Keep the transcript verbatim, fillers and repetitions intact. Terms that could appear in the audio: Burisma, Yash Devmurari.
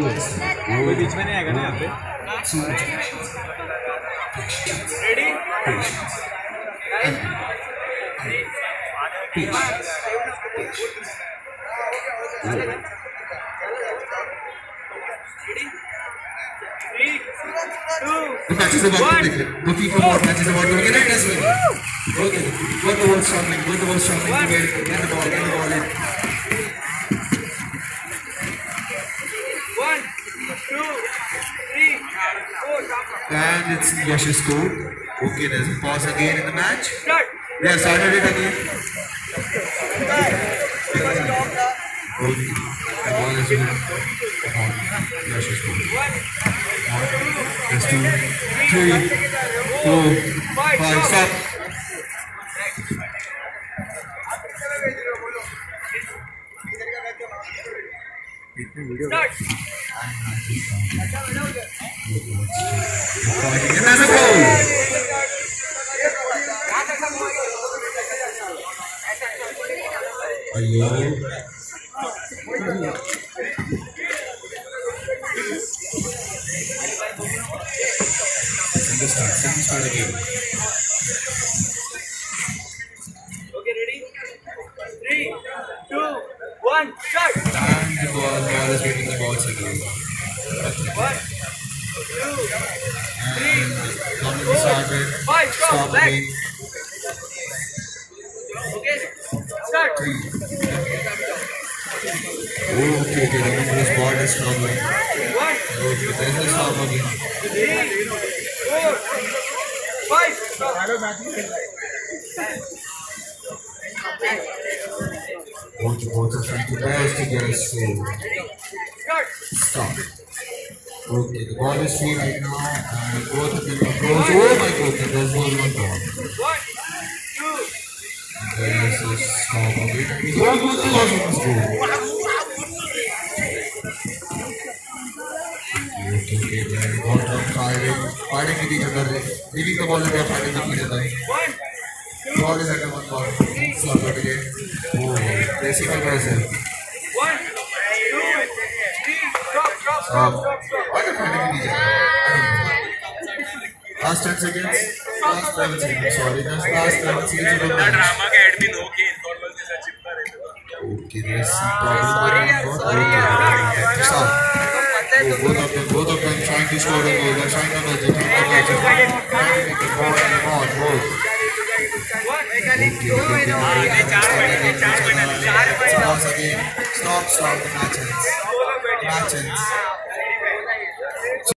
कोई बीच में नहीं आएगा ना यहाँ पे। Ready ready and it's Yash's score. Okay, there's a pause again in the match. They have started it again. Okay, the ball is in. Yash's score. There's two, three, four, five, stop. Start. Another goal. Hello. Second start. Second start again. Okay, ready? Three, two, one, start. And the ball, ball is getting the balls again. One. Five, stop, stop back. Okay, start. Three. Oh, okay, okay, this board is struggling. One. Okay, there's the stop again. Three, four, five, stop. Both, both are trying to pass together, so. Start. Stop. Okay, the ball is free right now, and both of them are close. Oh my god, there's one more ball. One, two, three. There's a stop of it. One, two, three, one, two, three. Okay, okay, they're both are fighting, fighting with each other. Leaving the ball, they are fighting with each other. One, two, ball is at one ball. Stop it again. Oh, they see my person. One, two, three, drop, drop, drop, drop, drop. Last ten seconds. Last seven seconds. Sorry, just last seven seconds. The drama का admin हो के informal के साथ चिपका रहता है. Okay, yes. Sorry, sorry. Stop. Both of them, both of them trying to score a goal. They're trying to make it. More and more, more. Okay. Stop, stop the matches. Matches.